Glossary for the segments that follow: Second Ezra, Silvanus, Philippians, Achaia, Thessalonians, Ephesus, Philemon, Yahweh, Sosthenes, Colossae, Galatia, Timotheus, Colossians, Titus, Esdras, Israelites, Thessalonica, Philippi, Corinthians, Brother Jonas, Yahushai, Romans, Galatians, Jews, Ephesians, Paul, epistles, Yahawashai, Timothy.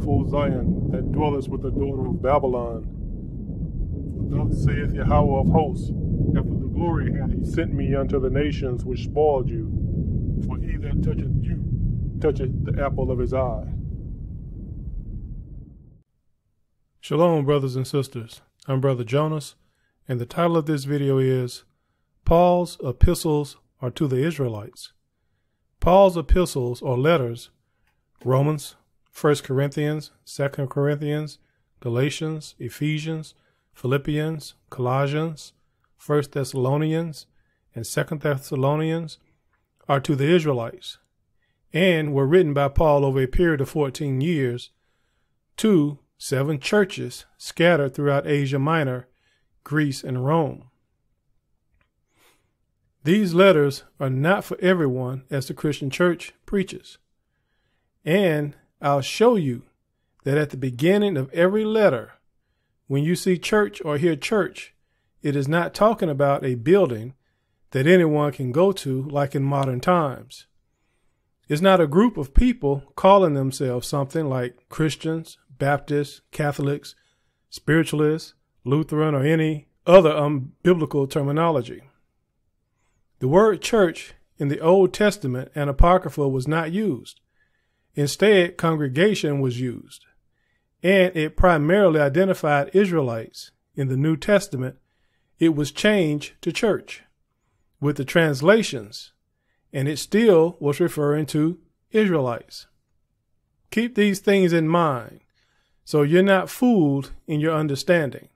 beautiful Zion that dwelleth with the daughter of Babylon. For thus saith Yahweh of hosts, after the glory hath he sent me unto the nations which spoiled you. For he that toucheth you toucheth the apple of his eye. Shalom, brothers and sisters. I'm Brother Jonas, and the title of this video is Paul's Epistles are to the Israelites. Paul's epistles or letters, Romans, 1 Corinthians, 2 Corinthians, Galatians, Ephesians, Philippians, Colossians, 1 Thessalonians, and 2 Thessalonians are to the Israelites and were written by Paul over a period of 14 years to 7 churches scattered throughout Asia Minor, Greece, and Rome. These letters are not for everyone, as the Christian church preaches. And I'll show you that at the beginning of every letter, when you see church or hear church, it is not talking about a building that anyone can go to like in modern times. It's not a group of people calling themselves something like Christians, Baptists, Catholics, Spiritualists, Lutheran, or any other unbiblical terminology. The word church in the Old Testament and Apocrypha was not used. Instead, congregation was used, and it primarily identified Israelites. In the New Testament, it was changed to church with the translations, and it still was referring to Israelites. Keep these things in mind so you're not fooled in your understanding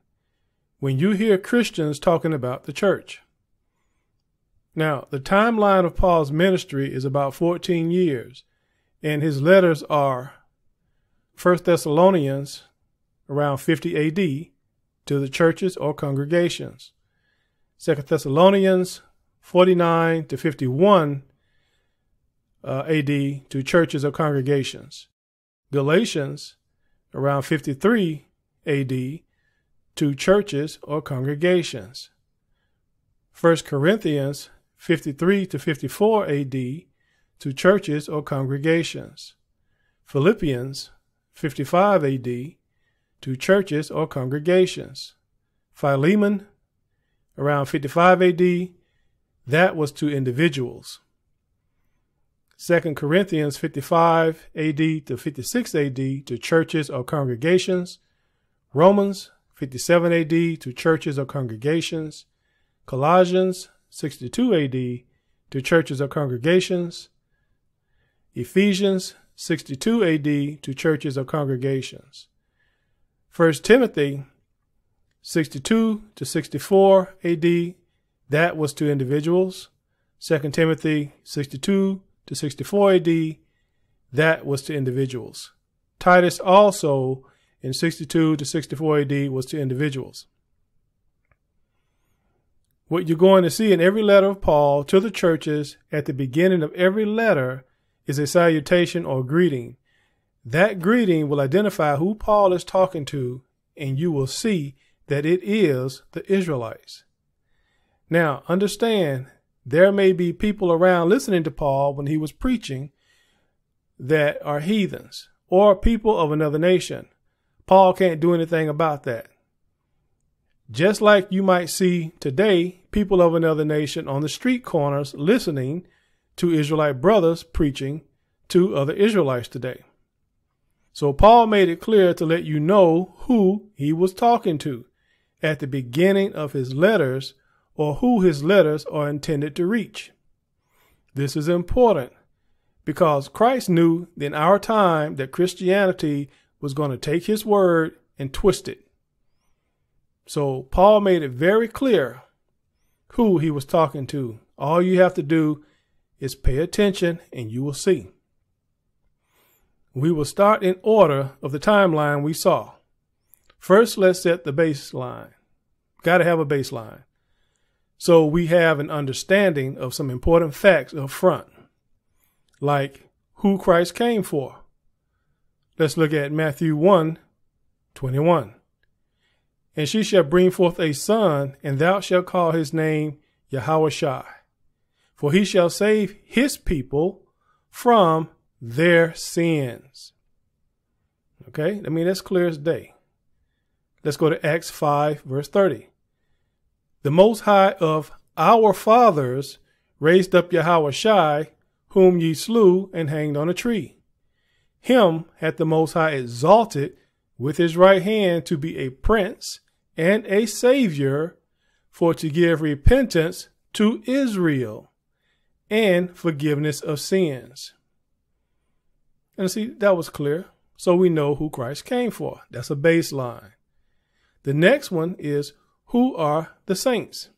when you hear Christians talking about the church. Now, the timeline of Paul's ministry is about 14 years, and his letters are 1 Thessalonians around 50 AD to the churches or congregations, 2 Thessalonians 49 to 51 AD to churches or congregations, Galatians around 53 AD to churches or congregations, 1 Corinthians 53 to 54 AD to churches or congregations, Philippians 55 AD to churches or congregations, Philemon around 55 AD, that was to individuals, 2 Corinthians 55 AD to 56 AD to churches or congregations, Romans 57 AD to churches or congregations, Colossians 62 AD to churches or congregations, Ephesians 62 AD to churches or congregations, 1 Timothy 62 to 64 AD, that was to individuals, 2 Timothy 62 to 64 AD, that was to individuals. Titus also in 62 to 64 AD was to individuals. What you're going to see in every letter of Paul to the churches at the beginning of every letter is a salutation or greeting. That greeting will identify who Paul is talking to, and you will see that it is the Israelites. Now, understand, there may be people around listening to Paul when he was preaching that are heathens or people of another nation. Paul can't do anything about that. Just like you might see today, people of another nation on the street corners listening to Israelite brothers preaching to other Israelites today. So Paul made it clear to let you know who he was talking to at the beginning of his letters or who his letters are intended to reach. This is important because Christ knew in our time that Christianity was going to take his word and twist it. So Paul made it very clear who he was talking to. All you have to do is pay attention and you will see. We will start in order of the timeline we saw. First, let's set the baseline. Got to have a baseline, so we have an understanding of some important facts up front, like who Christ came for. Let's look at Matthew 1:21. And she shall bring forth a son, and thou shalt call his name Yahawashai, for he shall save his people from their sins. Okay, I mean, that's clear as day. Let's go to Acts 5, verse 30. The Most High of our fathers raised up Yahawashai, whom ye slew and hanged on a tree. Him hath the Most High exalted with his right hand to be a prince and a savior, for to give repentance to Israel and forgiveness of sins. And see, that was clear. So we know who Christ came for. That's a baseline. The next one is, who are the saints?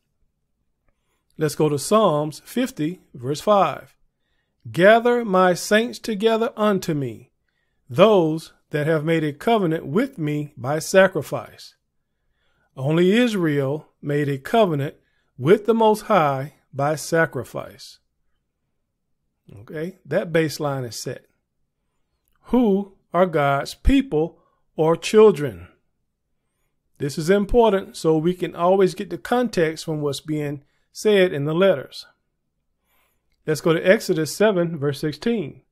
Let's go to Psalms 50, verse 5. Gather my saints together unto me, those that have made a covenant with me by sacrifice. Only Israel made a covenant with the Most High by sacrifice. Okay, that baseline is set. Who are God's people or children? This is important so we can always get the context from what's being said in the letters. Let's go to Exodus 7, verse 16.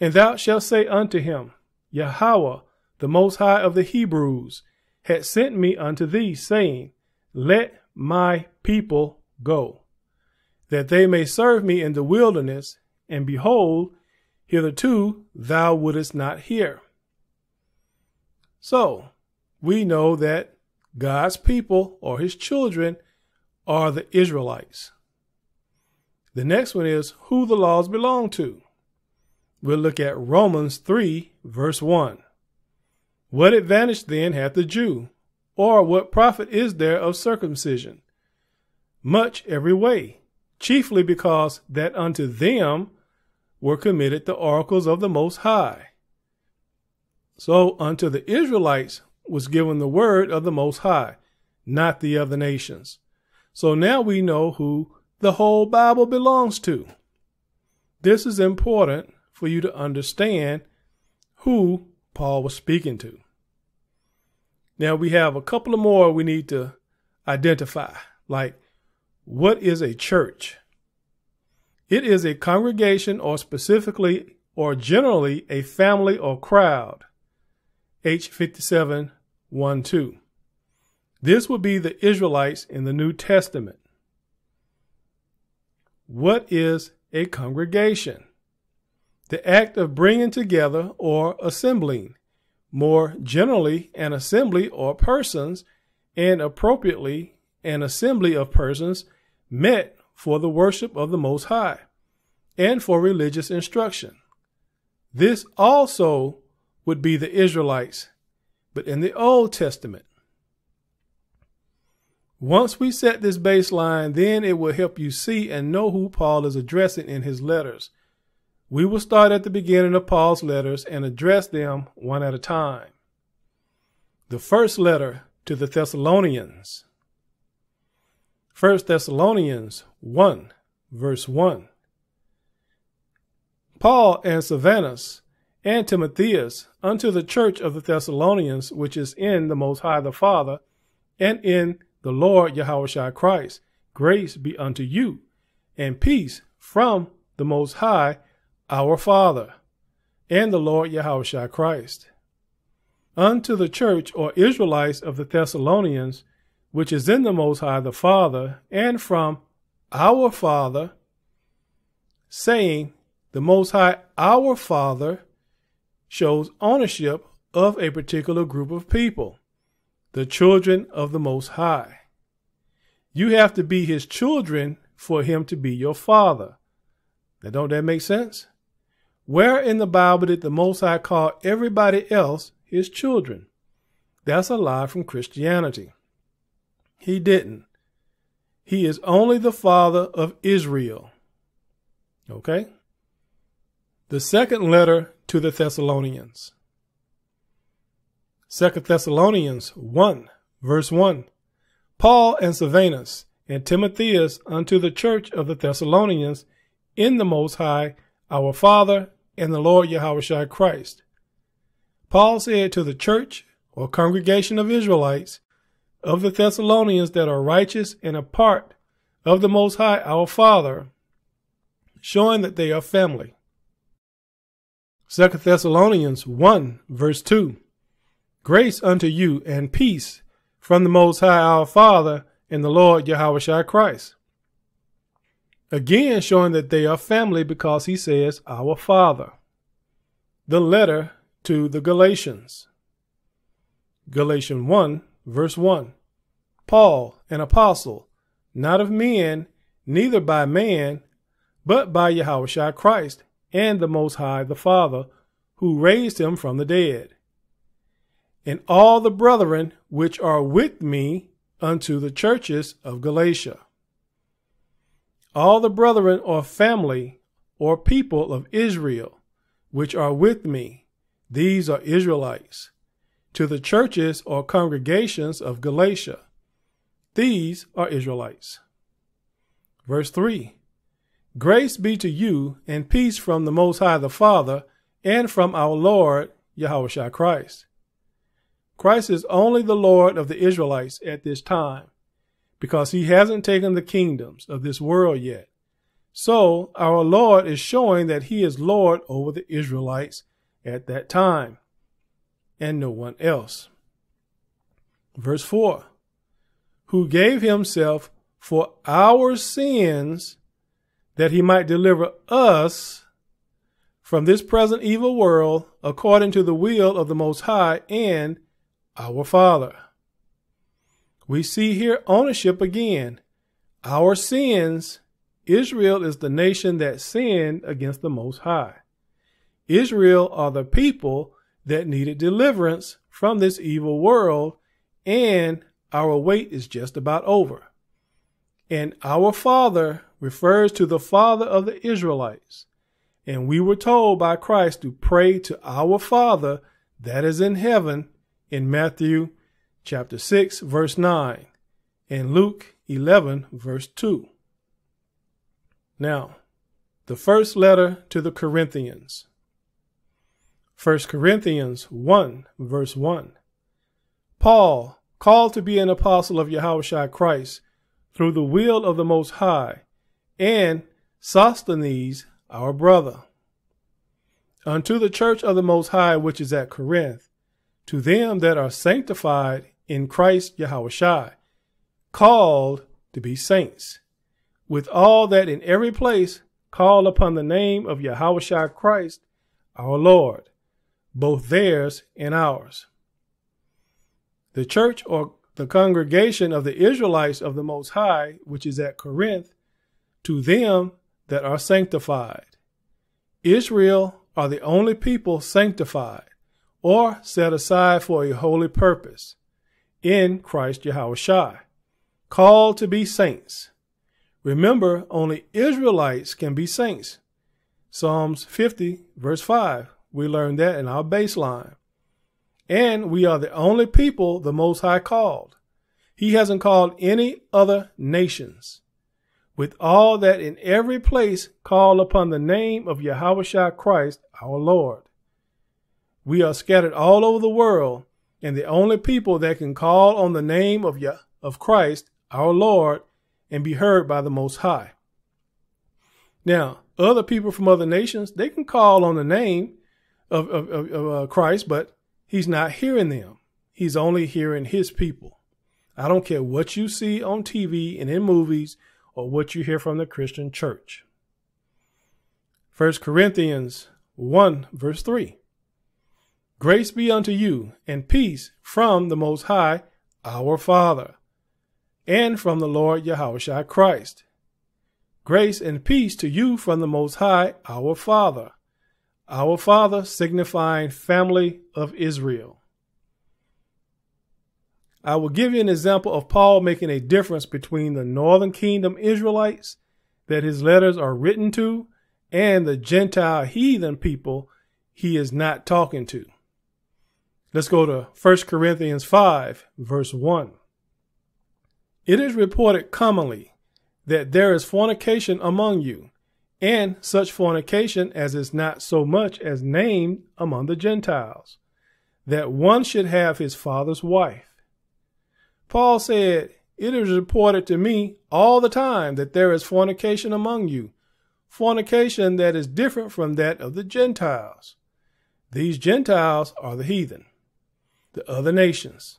And thou shalt say unto him, Yahweh, the Most High of the Hebrews, hath sent me unto thee, saying, Let my people go, that they may serve me in the wilderness, and behold, hitherto thou wouldest not hear. So, we know that God's people or his children are the Israelites. The next one is who the laws belong to. We'll look at Romans 3, verse 1. What advantage then hath the Jew? Or what profit is there of circumcision? Much every way, chiefly because that unto them were committed the oracles of the Most High. So unto the Israelites was given the word of the Most High, not the other nations. So now we know who the whole Bible belongs to. This is important for you to understand who Paul was speaking to. Now we have a couple of more we need to identify, like what is a church? It is a congregation or specifically or generally a family or crowd. H 57:1-2. This would be the Israelites in the New Testament. What is a congregation? The act of bringing together or assembling, more generally an assembly or persons, and appropriately an assembly of persons met for the worship of the Most High and for religious instruction. This also would be the Israelites, but in the Old Testament. Once we set this baseline, then it will help you see and know who Paul is addressing in his letters. We will start at the beginning of Paul's letters and address them one at a time. The first letter to the Thessalonians. 1 Thessalonians 1, verse 1. Paul and Silvanus and Timotheus unto the church of the Thessalonians, which is in the Most High the Father, and in the Lord Yahawashai Christ, grace be unto you, and peace from the Most High, our Father, and the Lord Yahawashai Christ. Unto the church or Israelites of the Thessalonians, which is in the Most High the Father, and from our Father, saying, the Most High our Father shows ownership of a particular group of people, the children of the Most High. You have to be his children for him to be your father. Now, don't that make sense? Where in the Bible did the Most High call everybody else his children? That's a lie from Christianity. He didn't. He is only the Father of Israel. Okay? The second letter to the Thessalonians. 2 Thessalonians 1, verse 1. Paul and Silvanus and Timotheus unto the church of the Thessalonians in the Most High, our Father, and the Lord Yahawashai Christ. Paul said to the church or congregation of Israelites of the Thessalonians that are righteous and a part of the Most High, our Father, showing that they are family. Second Thessalonians 1, verse 2. Grace unto you and peace from the Most High our Father and the Lord Yahawashai Christ. Again, showing that they are family because he says, our Father. The letter to the Galatians. Galatians 1, verse 1. Paul, an apostle, not of men, neither by man, but by Yahawashai Christ and the Most High the Father, who raised him from the dead. And all the brethren which are with me unto the churches of Galatia. All the brethren or family or people of Israel, which are with me, these are Israelites, to the churches or congregations of Galatia, these are Israelites. Verse 3, grace be to you and peace from the Most High the Father and from our Lord Yahawashai Christ. Christ is only the Lord of the Israelites at this time, because he hasn't taken the kingdoms of this world yet. So our Lord is showing that he is Lord over the Israelites at that time, and no one else. Verse 4, who gave himself for our sins, that he might deliver us from this present evil world, according to the will of the Most High and our Father. We see here ownership again. Our sins. Israel is the nation that sinned against the Most High. Israel are the people that needed deliverance from this evil world, and our wait is just about over. And our Father refers to the Father of the Israelites. And we were told by Christ to pray to our Father that is in heaven in Matthew chapter 6, verse 9, and Luke 11, verse 2. Now, the first letter to the Corinthians. 1 Corinthians 1, verse 1. Paul, called to be an apostle of Yahawashai Christ through the will of the Most High, and Sosthenes, our brother, unto the church of the Most High, which is at Corinth, to them that are sanctified in Christ Yahawashai, called to be saints, with all that in every place call upon the name of Yahawashai Christ, our Lord, both theirs and ours. The church or the congregation of the Israelites of the Most High, which is at Corinth, to them that are sanctified. Israel are the only people sanctified, or set aside for a holy purpose, in Christ Yahawashai, called to be saints. Remember, only Israelites can be saints. Psalms 50, verse 5, we learned that in our baseline. And we are the only people the Most High called. He hasn't called any other nations. With all that in every place call upon the name of Yahawashai Christ, our Lord. We are scattered all over the world, and the only people that can call on the name of Christ, our Lord, and be heard by the Most High. Now, other people from other nations, they can call on the name of Christ, but he's not hearing them. He's only hearing his people. I don't care what you see on TV and in movies or what you hear from the Christian church. 1 Corinthians 1, verse 3. Grace be unto you and peace from the Most High, our Father, and from the Lord Yahawashai Christ. Grace and peace to you from the Most High, our Father. Our Father signifying family of Israel. I will give you an example of Paul making a difference between the Northern Kingdom Israelites that his letters are written to and the Gentile heathen people he is not talking to. Let's go to 1 Corinthians 5, verse 1. It is reported commonly that there is fornication among you, and such fornication as is not so much as named among the Gentiles, that one should have his father's wife. Paul said, it is reported to me all the time that there is fornication among you, fornication that is different from that of the Gentiles. These Gentiles are the heathen, the other nations,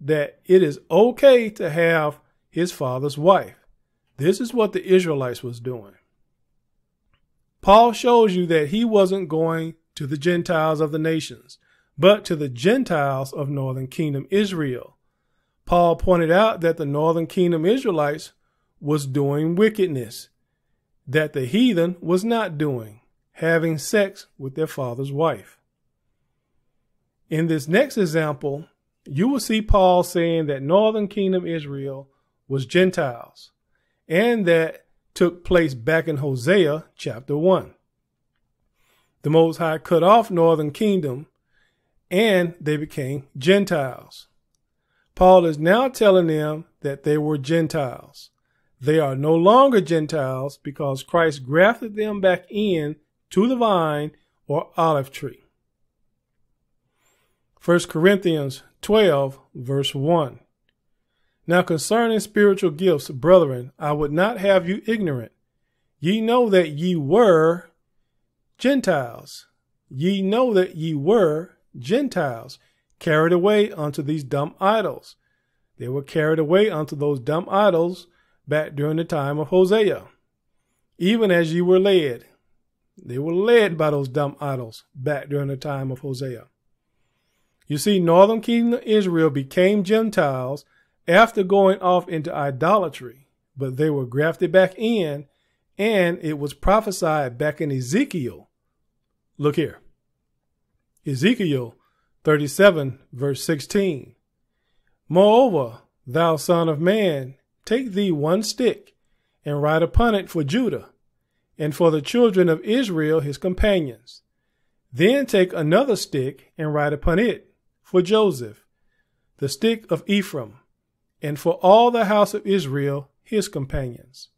that it is okay to have his father's wife. This is what the Israelites was doing. Paul shows you that he wasn't going to the Gentiles of the nations, but to the Gentiles of Northern Kingdom Israel. Paul pointed out that the Northern Kingdom Israelites was doing wickedness that the heathen was not doing, having sex with their father's wife. In this next example, you will see Paul saying that Northern Kingdom Israel was Gentiles, and that took place back in Hosea chapter 1. The Most High cut off Northern Kingdom, and they became Gentiles. Paul is now telling them that they were Gentiles. They are no longer Gentiles because Christ grafted them back in to the vine or olive tree. 1 Corinthians 12, verse 1. Now concerning spiritual gifts, brethren, I would not have you ignorant. Ye know that ye were Gentiles. Ye know that ye were Gentiles, carried away unto these dumb idols. They were carried away unto those dumb idols back during the time of Hosea, even as ye were led. They were led by those dumb idols back during the time of Hosea. You see, Northern Kingdom Israel became Gentiles after going off into idolatry, but they were grafted back in, and it was prophesied back in Ezekiel. Look here. Ezekiel 37, verse 16. Moreover, thou son of man, take thee one stick, and write upon it for Judah, and for the children of Israel his companions. Then take another stick, and write upon it for Joseph, the stick of Ephraim, and for all the house of Israel his companions.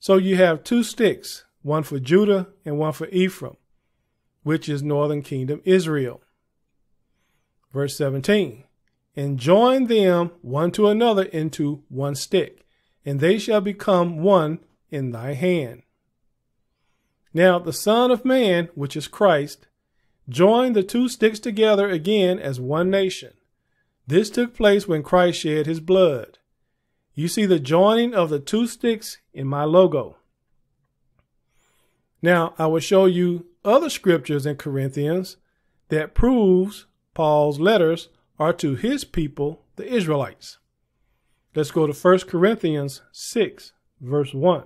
So you have two sticks, one for Judah and one for Ephraim, which is Northern Kingdom Israel. Verse 17, and join them one to another into one stick, and they shall become one in thy hand. Now the Son of Man, which is Christ, joined the two sticks together again as one nation. This took place when Christ shed his blood. You see the joining of the two sticks in my logo. Now I will show you other scriptures in Corinthians that proves Paul's letters are to his people, the Israelites. Let's go to 1 Corinthians 6, verse 1.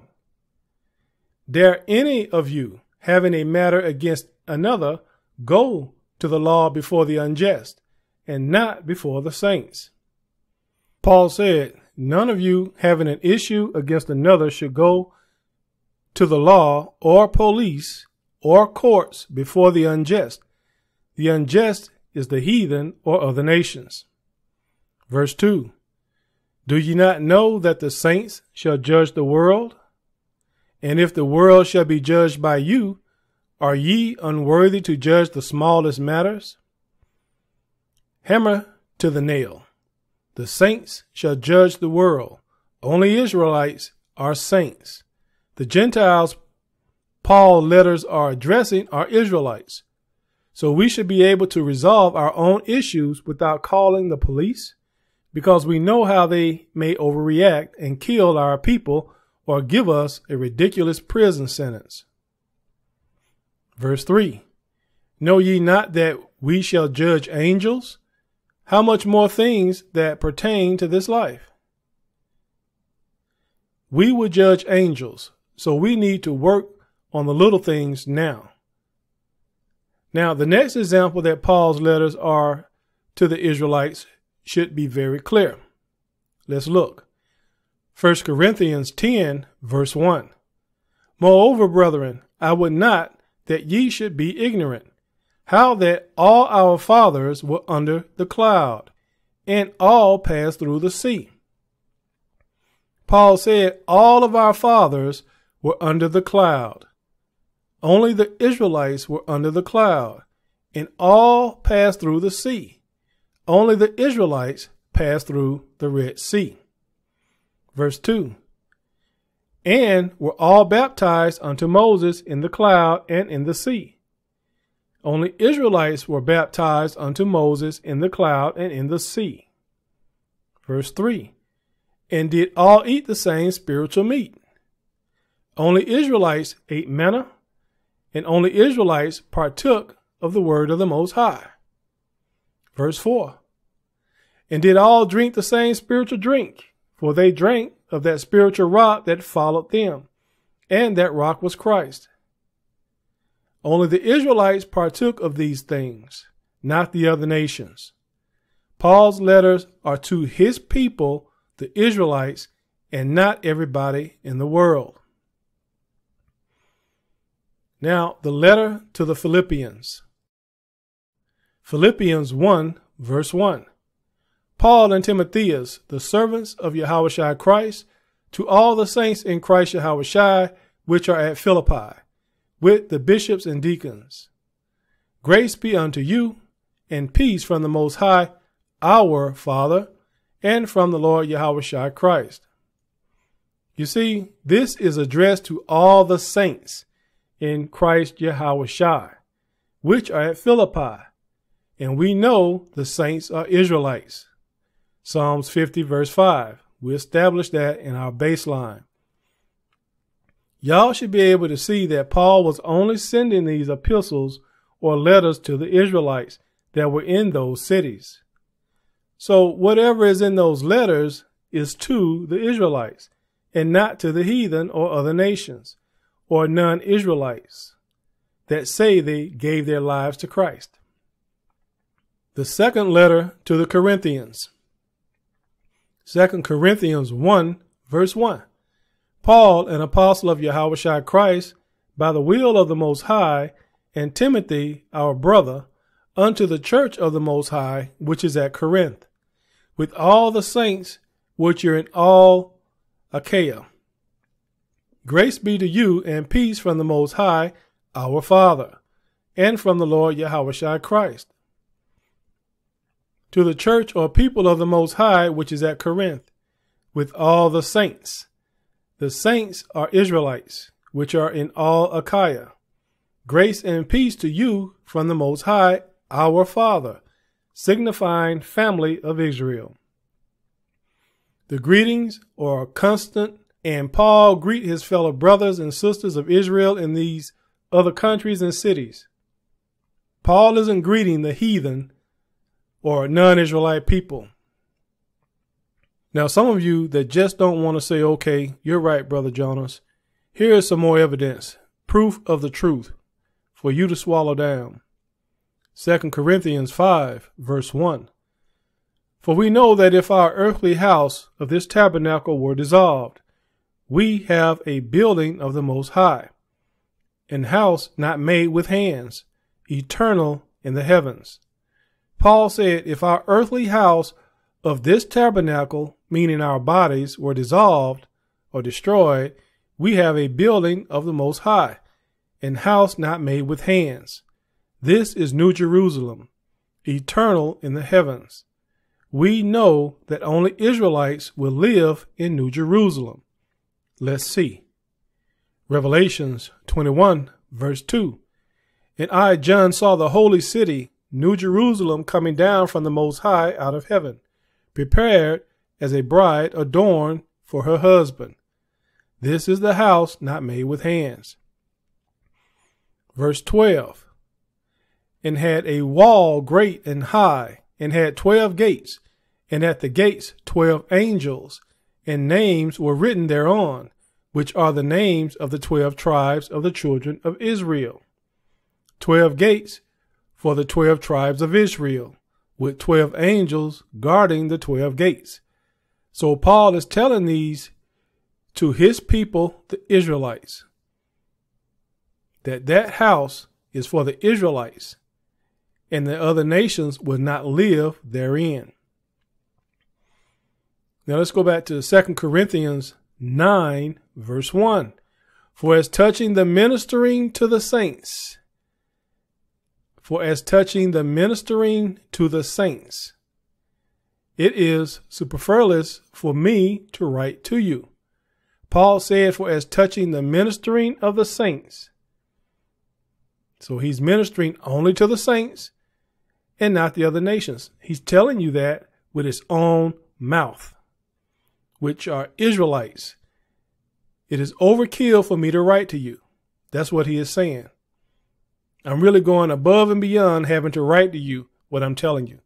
Dare any of you, having a matter against another, go to the law before the unjust, and not before the saints. Paul said, none of you having an issue against another should go to the law or police or courts before the unjust. The unjust is the heathen or other nations. Verse 2. Do ye not know that the saints shall judge the world? And if the world shall be judged by you, are ye unworthy to judge the smallest matters? Hammer to the nail. The saints shall judge the world. Only Israelites are saints. The Gentiles Paul's letters are addressing are Israelites. So we should be able to resolve our own issues without calling the police, because we know how they may overreact and kill our people or give us a ridiculous prison sentence. Verse 3. Know ye not that we shall judge angels? How much more things that pertain to this life? We will judge angels, so we need to work on the little things now. Now, the next example that Paul's letters are to the Israelites should be very clear. Let's look. 1 Corinthians 10, verse 1. Moreover, brethren, I would not that ye should be ignorant, how that all our fathers were under the cloud, and all passed through the sea. Paul said all of our fathers were under the cloud. Only the Israelites were under the cloud, and all passed through the sea. Only the Israelites passed through the Red Sea. Verse 2. And were all baptized unto Moses in the cloud and in the sea. Only Israelites were baptized unto Moses in the cloud and in the sea. Verse 3. And did all eat the same spiritual meat? Only Israelites ate manna, and only Israelites partook of the word of the Most High. Verse 4. And did all drink the same spiritual drink? For they drank of that spiritual rock that followed them, and that rock was Christ. Only the Israelites partook of these things, not the other nations. Paul's letters are to his people, the Israelites, and not everybody in the world. Now, the letter to the Philippians. Philippians 1, verse 1. Paul and Timotheus, the servants of Yahawashai Christ, to all the saints in Christ Yahawashai, which are at Philippi, with the bishops and deacons. Grace be unto you, and peace from the Most High, our Father, and from the Lord Yahawashai Christ. You see, this is addressed to all the saints in Christ Yahawashai, which are at Philippi, and we know the saints are Israelites. Psalms 50 verse 5, we established that in our baseline. Y'all should be able to see that Paul was only sending these epistles or letters to the Israelites that were in those cities. So whatever is in those letters is to the Israelites and not to the heathen or other nations or non-Israelites that say they gave their lives to Christ. The second letter to the Corinthians. 2 Corinthians 1, verse 1. Paul, an apostle of Yahawashai Christ, by the will of the Most High, and Timothy, our brother, unto the church of the Most High, which is at Corinth, with all the saints which are in all Achaia. Grace be to you, and peace from the Most High, our Father, and from the Lord Yahawashai Christ. To the church or people of the Most High, which is at Corinth, with all the saints. The saints are Israelites, which are in all Achaia. Grace and peace to you from the Most High, our Father, signifying family of Israel. The greetings are constant, and Paul greet his fellow brothers and sisters of Israel in these other countries and cities. Paul isn't greeting the heathen or non-Israelite people. Now, some of you that just don't want to say, okay, you're right, Brother Jonas. Here is some more evidence, proof of the truth, for you to swallow down. 2 Corinthians 5, verse 1. For we know that if our earthly house of this tabernacle were dissolved, we have a building of the Most High, an house not made with hands, eternal in the heavens. Paul said, if our earthly house of this tabernacle, meaning our bodies, were dissolved or destroyed, we have a building of the Most High, an house not made with hands. This is New Jerusalem, eternal in the heavens. We know that only Israelites will live in New Jerusalem. Let's see. Revelations 21, verse 2. And I, John, saw the holy city, New Jerusalem, coming down from the Most High out of heaven, prepared as a bride adorned for her husband. This is the house not made with hands. Verse 12. And had a wall great and high, and had 12 gates, and at the gates 12 angels, and names were written thereon, which are the names of the 12 tribes of the children of Israel. 12 gates for the 12 tribes of Israel, with 12 angels guarding the 12 gates. So Paul is telling these to his people, the Israelites, that house is for the Israelites, and the other nations will not live therein. Now let's go back to 2 Corinthians 9, verse 1. For as touching the ministering to the saints, it is superfluous for me to write to you. Paul said, for as touching the ministering of the saints, So he's ministering only to the saints and not the other nations. He's telling you that with his own mouth, which are Israelites. It is overkill for me to write to you. That's what he is saying. I'm really going above and beyond having to write to you what I'm telling you.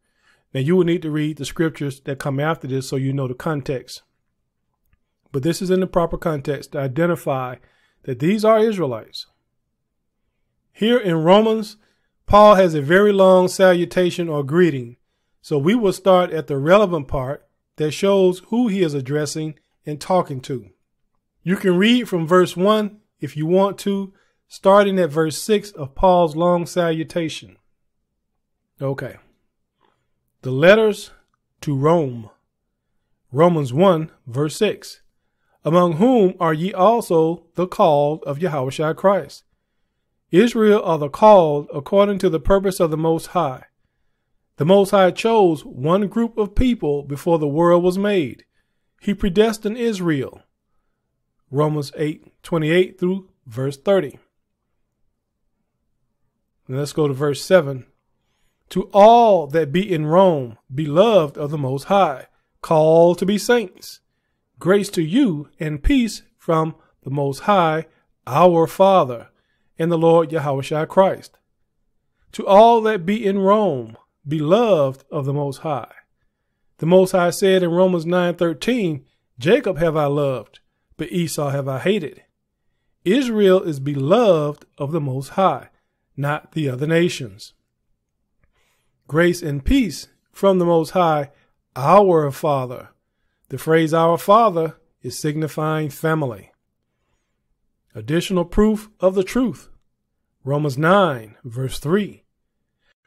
Now, you will need to read the scriptures that come after this so you know the context. But this is in the proper context to identify that these are Israelites. Here in Romans, Paul has a very long salutation or greeting. So we will start at the relevant part that shows who he is addressing and talking to. You can read from verse 1 if you want to, starting at verse 6 of Paul's long salutation. Okay. The letters to Rome. Romans 1, verse 6. Among whom are ye also the called of Yahawashai Christ? Israel are the called according to the purpose of the Most High. The Most High chose one group of people before the world was made. He predestined Israel. Romans 8, 28 through verse 30. And let's go to verse 7. To all that be in Rome, beloved of the Most High, called to be saints, grace to you and peace from the Most High, our Father, and the Lord Yahawashai Christ. To all that be in Rome, beloved of the Most High. The Most High said in Romans 9:13, Jacob have I loved, but Esau have I hated. Israel is beloved of the Most High, not the other nations. Grace and peace from the Most High, our Father. The phrase our Father is signifying family. Additional proof of the truth. Romans 9, verse 3.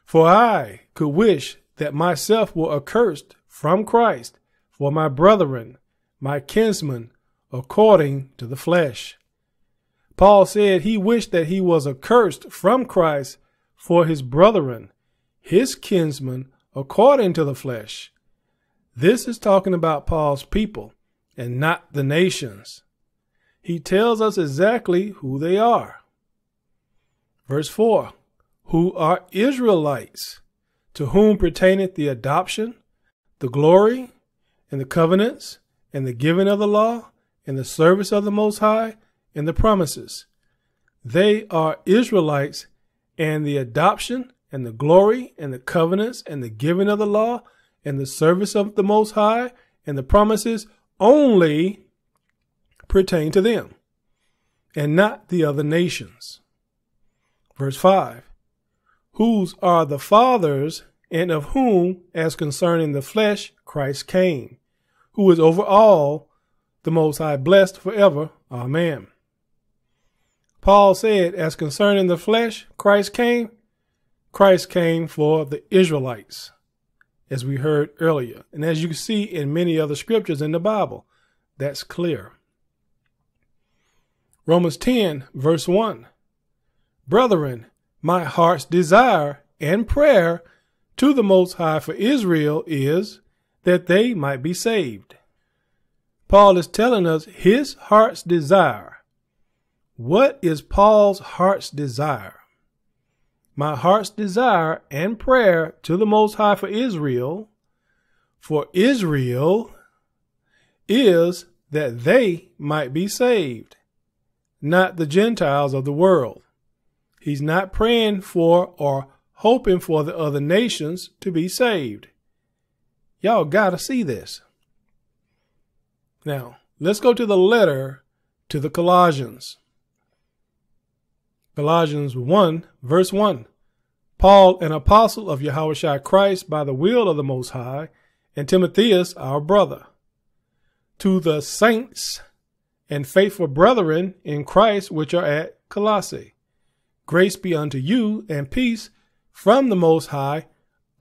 For I could wish that myself were accursed from Christ for my brethren, my kinsmen, according to the flesh. Paul said he wished that he was accursed from Christ for his brethren, his kinsmen, according to the flesh. This is talking about Paul's people and not the nations. He tells us exactly who they are. Verse 4, who are Israelites, to whom pertaineth the adoption, the glory, and the covenants, and the giving of the law, and the service of the Most High, and the promises. They are Israelites, and the adoption, and the glory, and the covenants, and the giving of the law, and the service of the Most High, and the promises only pertain to them, and not the other nations. Verse 5, whose are the fathers, and of whom, as concerning the flesh, Christ came, who is over all, the Most High, blessed forever. Amen. Paul said, as concerning the flesh, Christ came. Christ came for the Israelites, as we heard earlier. And as you see in many other scriptures in the Bible, that's clear. Romans 10, verse 1. Brethren, my heart's desire and prayer to the Most High for Israel is that they might be saved. Paul is telling us his heart's desire. What is Paul's heart's desire? My heart's desire and prayer to the Most High for Israel is that they might be saved, not the Gentiles of the world. He's not praying for or hoping for the other nations to be saved. Y'all gotta see this. Now, let's go to the letter to the Colossians. Colossians 1, verse 1. Paul, an apostle of Yahawashai Christ by the will of the Most High, and Timotheus, our brother. To the saints and faithful brethren in Christ which are at Colossae. Grace be unto you and peace from the Most High,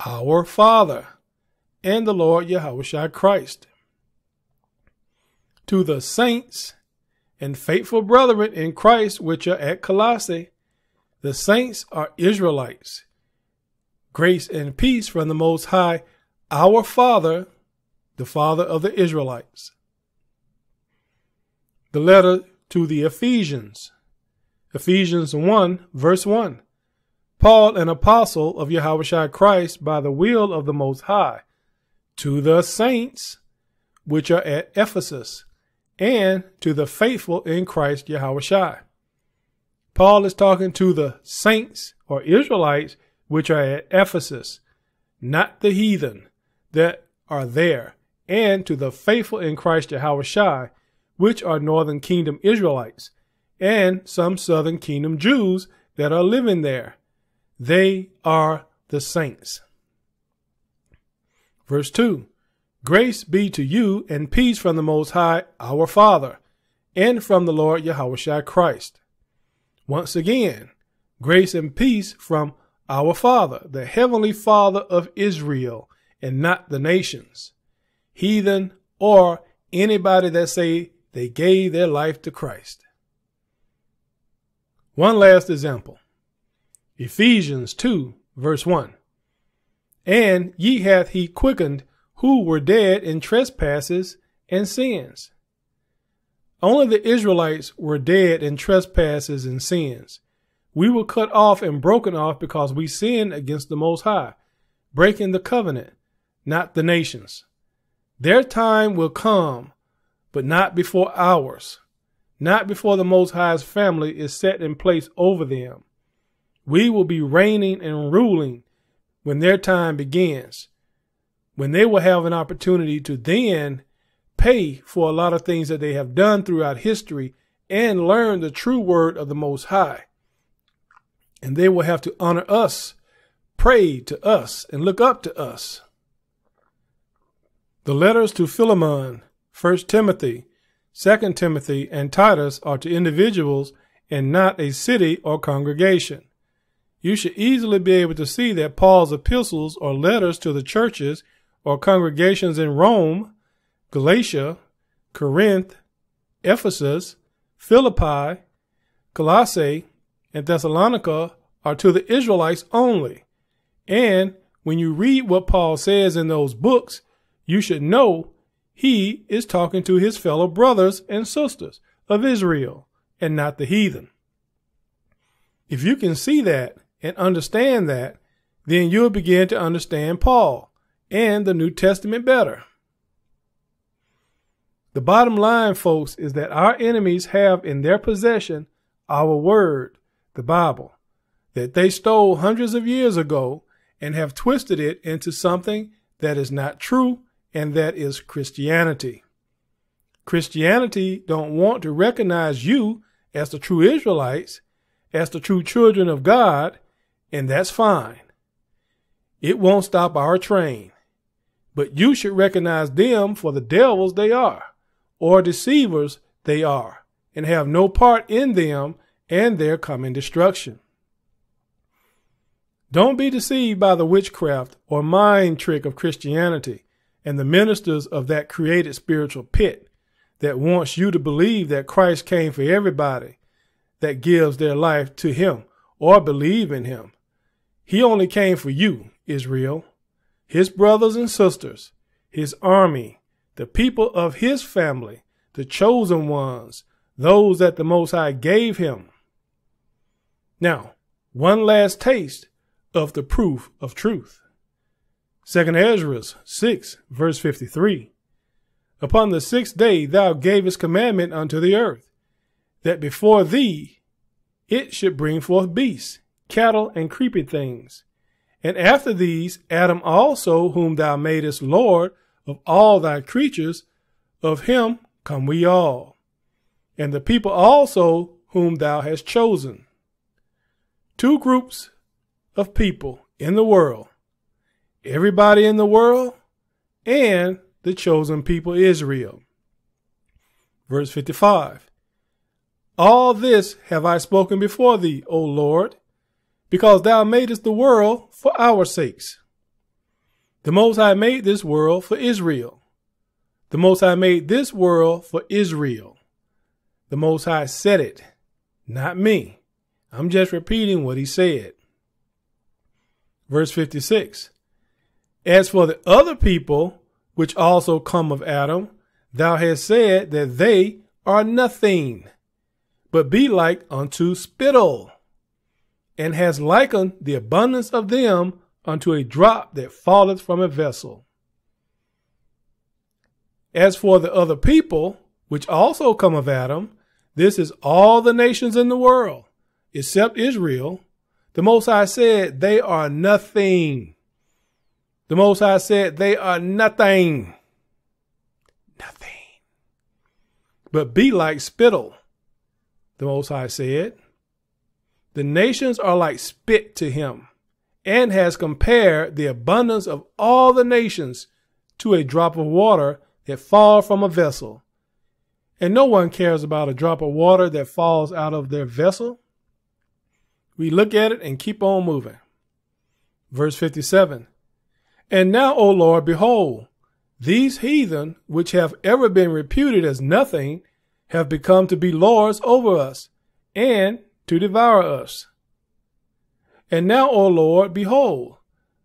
our Father, and the Lord Yahawashai Christ. To the saints and faithful brethren in Christ which are at Colossae. The saints are Israelites. Grace and peace from the Most High, our Father, the Father of the Israelites. The letter to the Ephesians. Ephesians 1, verse 1. Paul, an apostle of Yahawashai Christ by the will of the Most High, to the saints which are at Ephesus, and to the faithful in Christ Yahawashai. Paul is talking to the saints or Israelites which are at Ephesus, not the heathen that are there, and to the faithful in Christ Yahawashai, which are northern kingdom Israelites, and some southern kingdom Jews that are living there. They are the saints. Verse 2, grace be to you and peace from the Most High, our Father, and from the Lord Yahushai Christ. Once again, grace and peace from our Father, the Heavenly Father of Israel, and not the nations, heathen, or anybody that say they gave their life to Christ. One last example, Ephesians 2, verse 1. And ye hath he quickened who were dead in trespasses and sins. Only the Israelites were dead in trespasses and sins. We were cut off and broken off because we sinned against the Most High, breaking the covenant, not the nations. Their time will come, but not before ours, not before the Most High's family is set in place over them. We will be reigning and ruling when their time begins, when they will have an opportunity to then pay for a lot of things that they have done throughout history and learn the true word of the Most High. And they will have to honor us, pray to us, and look up to us. The letters to Philemon, 1 Timothy, 2 Timothy, and Titus are to individuals and not a city or congregation. You should easily be able to see that Paul's epistles or letters to the churches or congregations in Rome, Galatia, Corinth, Ephesus, Philippi, Colossae, and Thessalonica are to the Israelites only. And when you read what Paul says in those books, you should know he is talking to his fellow brothers and sisters of Israel and not the heathen. If you can see that, and understand that, then you'll begin to understand Paul and the New Testament better. The bottom line, folks, is that our enemies have in their possession our word, the Bible, that they stole hundreds of years ago and have twisted it into something that is not true, and that is Christianity. Christianity don't want to recognize you as the true Israelites, as the true children of God, and that's fine. It won't stop our train. But you should recognize them for the devils they are, or deceivers they are, and have no part in them and their coming destruction. Don't be deceived by the witchcraft or mind trick of Christianity and the ministers of that created spiritual pit that wants you to believe that Christ came for everybody that gives their life to him or believe in him. He only came for you, Israel, his brothers and sisters, his army, the people of his family, the chosen ones, those that the Most High gave him. Now, one last taste of the proof of truth. Second Ezra 6, verse 53. Upon the sixth day thou gavest commandment unto the earth, that before thee it should bring forth beasts, cattle, and creeping things. And after these, Adam also, whom thou madest Lord of all thy creatures, of him come we all, and the people also whom thou hast chosen. Two groups of people in the world, everybody in the world, and the chosen people Israel. Verse 55, all this have I spoken before thee, O Lord, because thou madest the world for our sakes. The Most High made this world for Israel. The Most High made this world for Israel. The Most High said it, not me. I'm just repeating what he said. Verse 56. As for the other people, which also come of Adam, thou hast said that they are nothing, but be like unto spittle, and has likened the abundance of them unto a drop that falleth from a vessel. As for the other people, which also come of Adam, this is all the nations in the world, except Israel. The Most High said, they are nothing. The Most High said, they are nothing. Nothing. But be like spittle, the Most High said. The nations are like spit to him, and has compared the abundance of all the nations to a drop of water that fall from a vessel. And no one cares about a drop of water that falls out of their vessel. We look at it and keep on moving. Verse 57. And now, O Lord, behold, these heathen, which have ever been reputed as nothing, have become to be lords over us and to devour us. And now, O Lord, behold,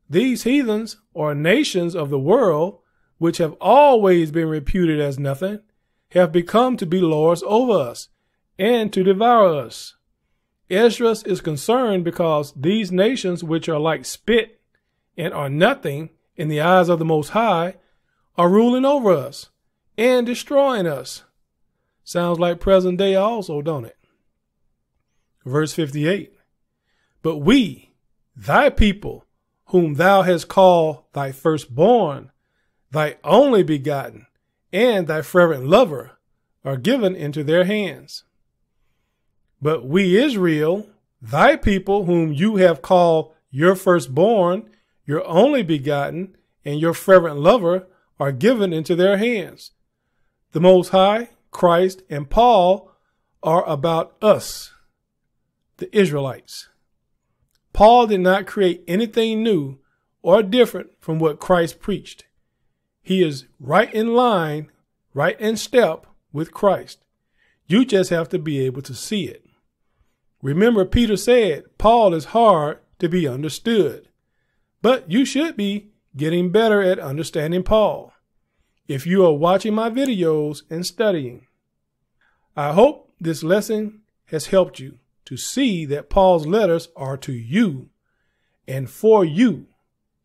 these heathens or nations of the world, which have always been reputed as nothing, have become to be lords over us and to devour us. Esdras is concerned because these nations, which are like spit and are nothing in the eyes of the Most High, are ruling over us and destroying us. Sounds like present day also, don't it? Verse 58. But we, thy people, whom thou hast called thy firstborn, thy only begotten, and thy fervent lover, are given into their hands. But we, Israel, thy people, whom you have called your firstborn, your only begotten, and your fervent lover, are given into their hands. The Most High, Christ, and Paul are about us, the Israelites. Paul did not create anything new or different from what Christ preached. He is right in line, right in step with Christ. You just have to be able to see it. Remember, Peter said, Paul is hard to be understood, but you should be getting better at understanding Paul if you are watching my videos and studying. I hope this lesson has helped you to see that Paul's letters are to you and for you,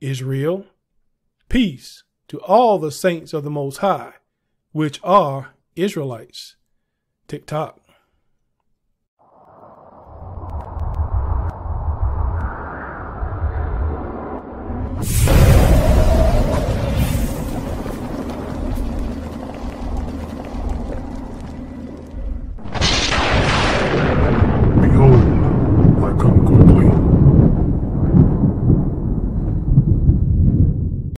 Israel. Peace to all the saints of the Most High, which are Israelites. TikTok.